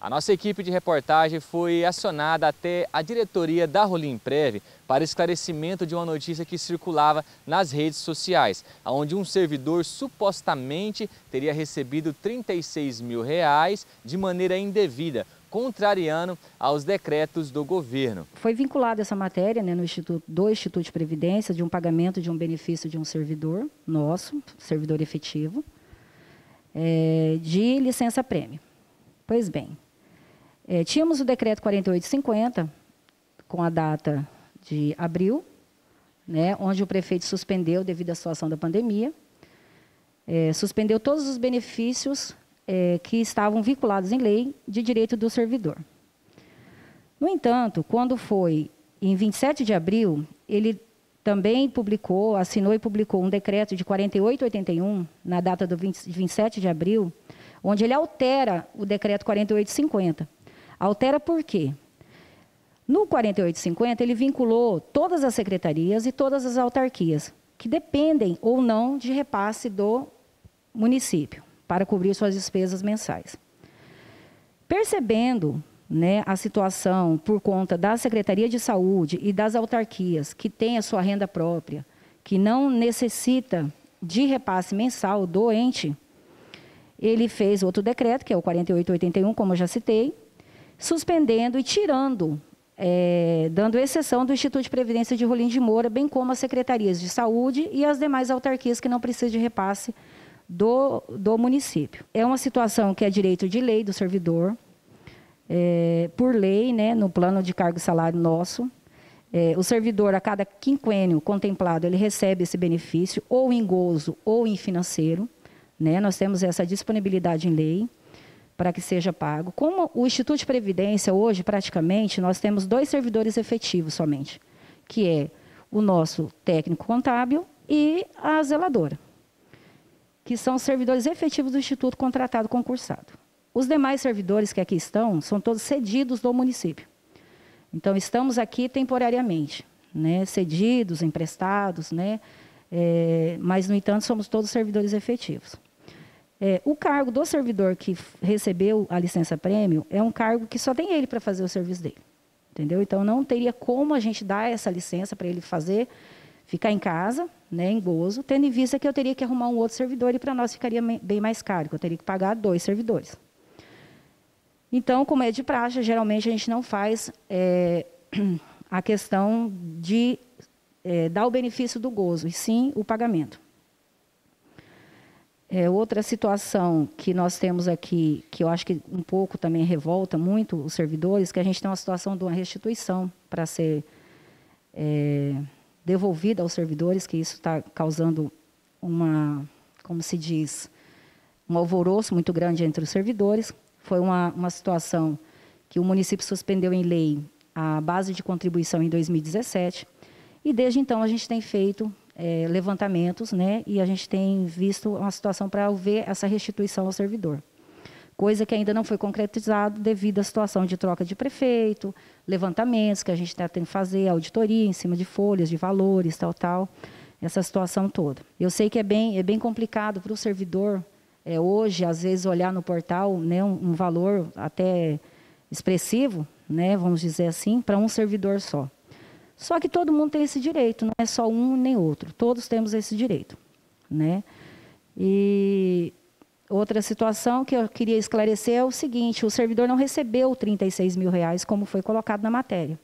A nossa equipe de reportagem foi acionada até a diretoria da Rolim Prev para esclarecimento de uma notícia que circulava nas redes sociais, onde um servidor supostamente teria recebido R$ 36 mil de maneira indevida, contrariando aos decretos do governo. Foi vinculada essa matéria, né, do Instituto de Previdência, de um pagamento de um benefício de um servidor nosso, servidor efetivo, de licença-prêmio. Pois bem, tínhamos o decreto 4850, com a data de abril, né, onde o prefeito suspendeu devido à situação da pandemia, suspendeu todos os benefícios que estavam vinculados em lei de direito do servidor. No entanto, quando foi em 27 de abril, ele também publicou, assinou e publicou um decreto de 4881, na data do 27 de abril, onde ele altera o decreto 4850. Altera por quê? No 4850, ele vinculou todas as secretarias e todas as autarquias, que dependem ou não de repasse do município, para cobrir suas despesas mensais. Percebendo, né, a situação por conta da Secretaria de Saúde e das autarquias, que tem a sua renda própria, que não necessita de repasse mensal do ente, ele fez outro decreto, que é o 4881, como eu já citei, suspendendo e tirando, dando exceção do Instituto de Previdência de Rolim de Moura, bem como as secretarias de saúde e as demais autarquias que não precisam de repasse do município. É uma situação que é direito de lei do servidor, por lei, né, no plano de cargo e salário nosso. O servidor, a cada quinquênio contemplado, ele recebe esse benefício, ou em gozo ou em financeiro. Né? Nós temos essa disponibilidade em lei para que seja pago. Como o Instituto de Previdência, hoje, praticamente, nós temos 2 servidores efetivos somente, que é o nosso técnico contábil e a zeladora, que são servidores efetivos do Instituto, contratado, concursado. Os demais servidores que aqui estão, são todos cedidos do município. Então, estamos aqui temporariamente, né, cedidos, emprestados, né, mas, no entanto, somos todos servidores efetivos. O cargo do servidor que recebeu a licença-prêmio é um cargo que só tem ele para fazer o serviço dele, entendeu? Então, não teria como a gente dar essa licença para ele fazer, ficar em casa, né, em gozo, tendo em vista que eu teria que arrumar um outro servidor e para nós ficaria bem mais caro, que eu teria que pagar 2 servidores. Então, como é de praxe, geralmente a gente não faz a questão de dar o benefício do gozo, e sim o pagamento. Outra situação que nós temos aqui, que eu acho que um pouco também revolta muito os servidores, que a gente tem uma situação de uma restituição para ser devolvida aos servidores, que isso está causando uma, como se diz, um alvoroço muito grande entre os servidores. Foi uma situação que o município suspendeu em lei a base de contribuição em 2017, e desde então a gente tem feito levantamentos, né, e a gente tem visto uma situação para ver essa restituição ao servidor. Coisa que ainda não foi concretizada devido à situação de troca de prefeito, levantamentos que a gente está tendo que fazer, auditoria em cima de folhas, de valores, tal, essa situação toda. Eu sei que é bem complicado para o servidor, hoje, às vezes, olhar no portal, né, um valor até expressivo, né, vamos dizer assim, para um servidor só. Só que todo mundo tem esse direito, não é só um nem outro, todos temos esse direito, né? E outra situação que eu queria esclarecer é o seguinte: o servidor não recebeu R$ 36 mil, como foi colocado na matéria.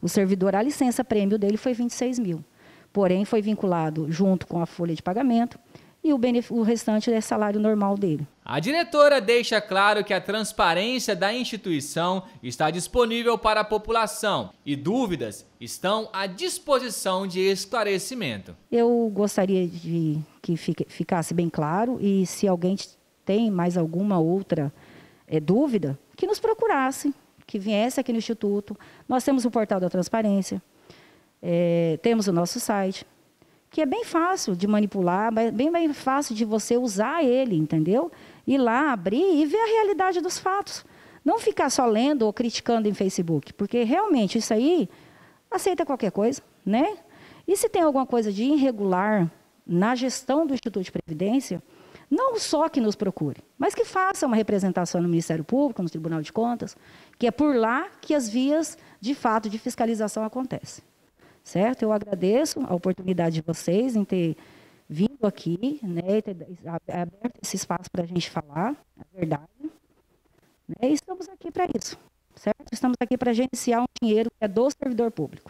O servidor, a licença-prêmio dele foi R$ 26 mil, porém foi vinculado junto com a folha de pagamento, e o restante é salário normal dele. A diretora deixa claro que a transparência da instituição está disponível para a população e dúvidas estão à disposição de esclarecimento. Eu gostaria de que ficasse bem claro, e se alguém tem mais alguma outra dúvida, que nos procurasse, que viesse aqui no Instituto. Nós temos o portal da transparência, temos o nosso site, que é bem fácil de manipular, bem fácil de você usar ele, entendeu? Ir lá, abrir e ver a realidade dos fatos. Não ficar só lendo ou criticando em Facebook, porque realmente isso aí aceita qualquer coisa, né? E se tem alguma coisa de irregular na gestão do Instituto de Previdência, não só que nos procure, mas que faça uma representação no Ministério Público, no Tribunal de Contas, que é por lá que as vias, de fato, de fiscalização acontecem. Certo? Eu agradeço a oportunidade de vocês em ter vindo aqui, né, e ter aberto esse espaço para a gente falar a verdade. Né, e estamos aqui para isso, certo? Estamos aqui para gerenciar um dinheiro que é do servidor público.